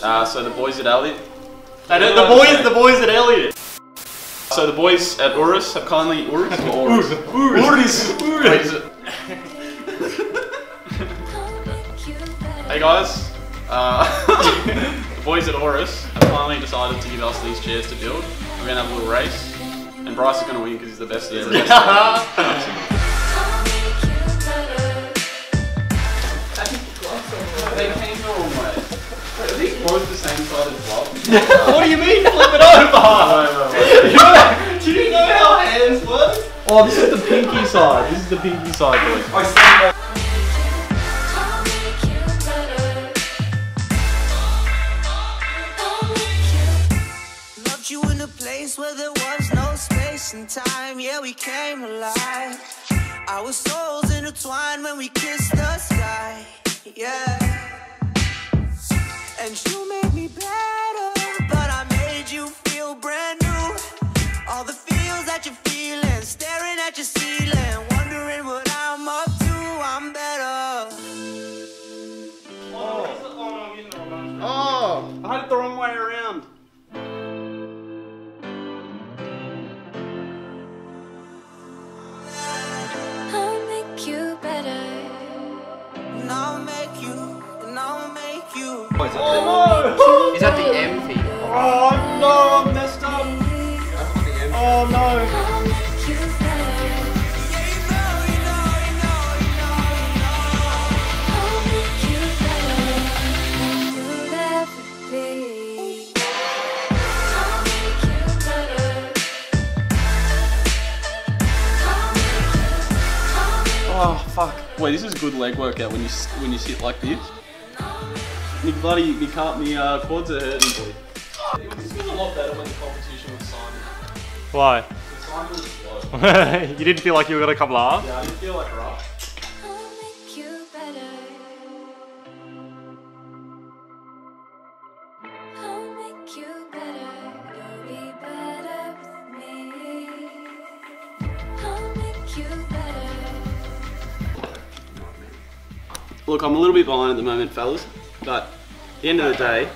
guys. So the boys at Elliot. So the boys at Aorus have kindly Hey guys, the boys at Aorus have finally decided to give us these chairs to build. We're gonna have a little race, and Bryce is gonna win because he's the best at it. Both the same side as well. What do you mean? Flip it over! No. Do you know how hands work? Oh, this is the pinky side. This is the pinky side, boys. I see that. Loved you in a place where there was no space and time. Yeah, we came alive. Our souls intertwined when we kissed the sky. Yeah. And you made me better, but I made you feel brand new. All the feels that you're feeling, staring at your ceiling, wondering what I'm up to. I'm better. Oh, oh, I had it the wrong way around. I'll make you better. And I'll make you. Oh, is that, oh, the, no. Is that the M thing? Oh no, I messed up. Oh no. Oh fuck. Wait, this is good leg workout when you sit like this. Me quads are hurting, boy. This was a lot better when the competition was Simon. Why? Simon was slow. You didn't feel like you were going to come last? Yeah, I didn't feel like rough. Look, I'm a little bit behind at the moment, fellas. But at the end of the day,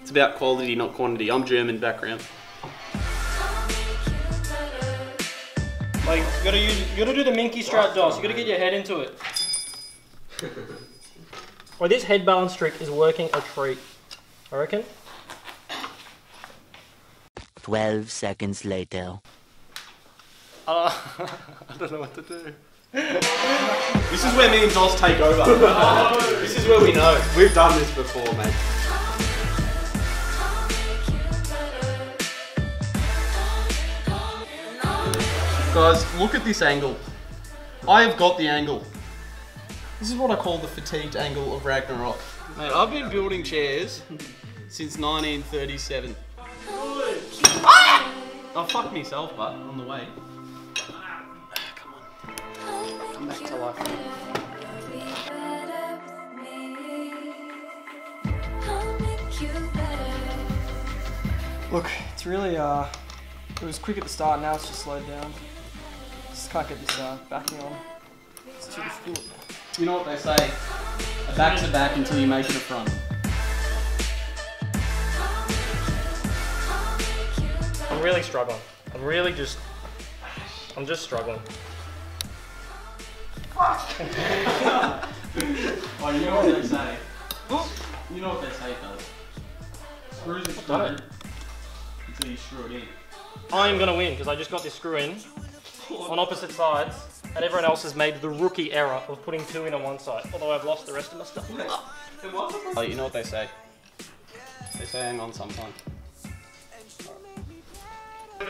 it's about quality, not quantity. I'm German background. Like, you gotta do the minky strut dos. You gotta get your head into it. Well, this head balance trick is working a treat, I reckon. 12 seconds later. I don't know what to do. This is where me and Dos take over. Oh, this is where we know. We've done this before, mate. Guys, look at this angle. I have got the angle. This is what I call the fatigued angle of Ragnarok. Mate, I've been building chairs since 1937. I fucked myself, but on the way. Back to life. Look, it's really, it was quick at the start, now it's just slowed down. Just can't get this backing on. It's too difficult. You know what they say, a back's a back until you make it a front. I'm really struggling. I'm just struggling. Oh, you know what they say. You know what they say, though. Screws are screwed until you screw it in. I am going to win because I just got this screw in on opposite sides, and everyone else has made the rookie error of putting two in on one side. Although I've lost the rest of my stuff. Oh, you know what they say. They say hang on sometime.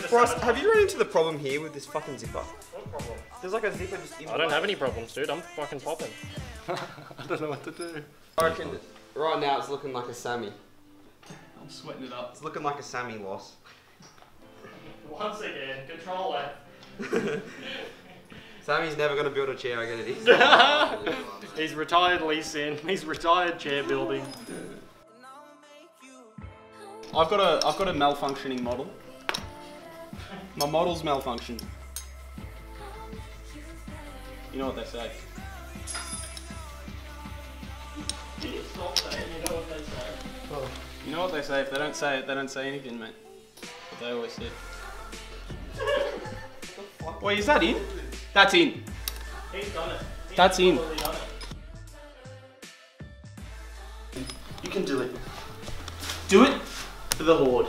Bryce, have you run into the problem here with this fucking zipper? What problem? There's like a zipper just in the way. I don't have any problems, dude. I'm fucking popping. I don't know what to do. I reckon right now it's looking like a Sammy. I'm sweating it up. It's looking like a Sammy loss. Once again, control that. Sammy's never going to build a chair again. He's retired leasing. He's retired chair building. I've got a malfunctioning model. My model's malfunctioned. You know what they say. You know what they say, if they don't say it, they don't say anything, mate. But they always said. Wait, is that in? That's in. He's done it. That's in. You can do it. Do it for the Horde.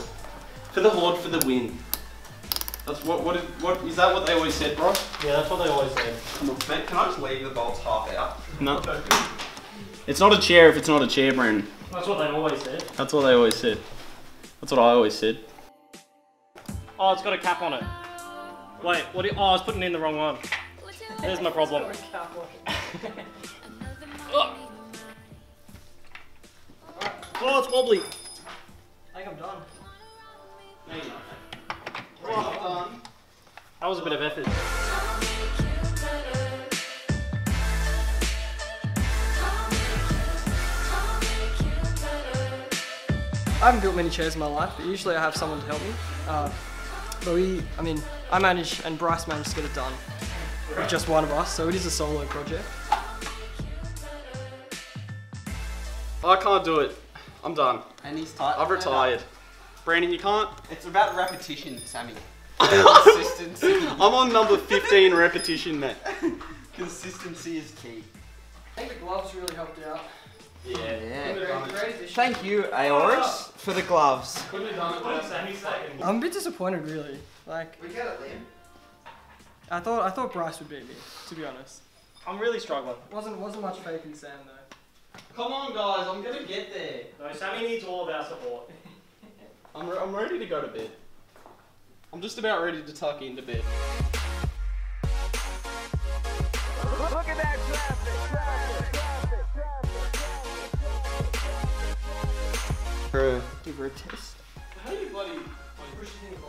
For the Horde, for the win. That's what is that what they always said, bro? Yeah, that's what they always said. Look, mate, can I just leave the bolts half out? No. It's not a chair if it's not a chair, Brandon. That's what they always said. That's what they always said. That's what I always said. Oh, it's got a cap on it. Wait, what? Oh, I was putting in the wrong one. There's my problem. Oh, it's wobbly. I think I'm done. No, you're not. Oh, I'm done. That was a bit of effort. I haven't built many chairs in my life, but usually I have someone to help me. I managed and Bryce managed to get it done with just one of us, so it is a solo project. I can't do it. I'm done. And he's tight. I've retired. No. Brandon, you can't? It's about repetition, Sammy. Consistency. I'm on number 15 repetition, mate. Consistency is key. I think the gloves really helped out. Yeah. Thank you, Aorus, for the gloves. I'm a bit disappointed, really. Like, we get it, Liam. I thought Bryce would beat me, to be honest. I'm really struggling. Wasn't much faith in Sam though. Come on, guys, I'm gonna get there. No, Sammy needs all of our support. I'm ready to go to bed. I'm just about ready to tuck into bed. Look at that traffic. Give her a test. How do you bloody push it in the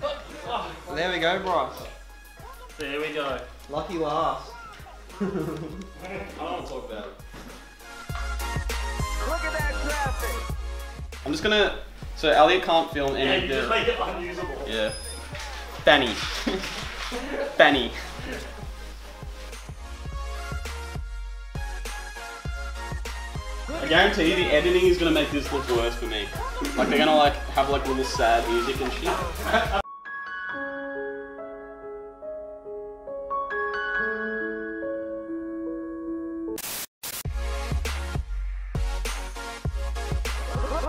bottom? Oh. There we go, Bryce. There we go. Lucky last. I don't want to talk about it. Look at that graphic. I'm just gonna. So Elliot can't film any. Yeah, you just make it unusable. Yeah. Fanny. Fanny. I guarantee you the editing is going to make this look worse for me. Like they're going to like have like all this sad music and shit. Look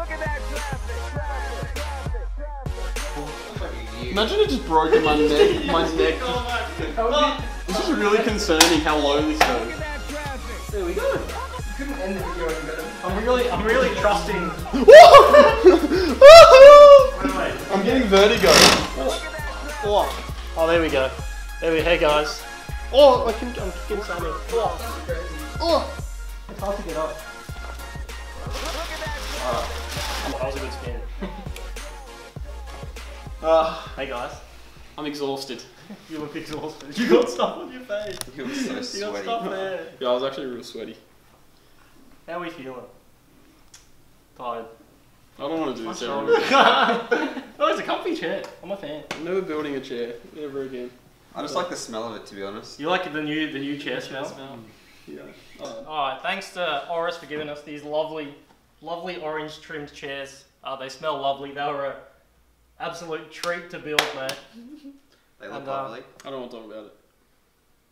at that traffic. Imagine it just broke my neck. My neck. This is really concerning how low this goes. There we go. Couldn't end the video any better. I'm really trusting. I'm getting vertigo. Oh, there we go. Hey guys. Oh, I'm kicking Sammy. Oh, it's hard to get up. That was a good spin. Hey guys. I'm exhausted. You look exhausted. You got stuff on your face. You look so sweaty. You got stuff there. Yeah, I was actually real sweaty. How are we feeling? Tired. I don't want to do this every week. No, it's a comfy chair. I'm a fan. I'm never building a chair ever again. I just like the smell of it, to be honest. You like the new chair smell? Yeah. Alright, thanks to Aorus for giving us these lovely orange trimmed chairs. They smell lovely. They were an absolute treat to build, mate. They look lovely. I don't want to talk about it.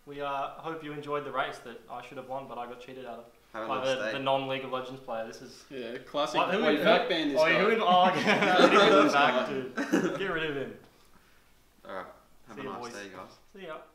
We hope you enjoyed the race that I should have won, but I got cheated out of. By the non-League of Legends player, this is... Yeah, classic. Like, who would back band this guy? Who would argue? Get rid of him. Alright, have a nice day, guys. See ya.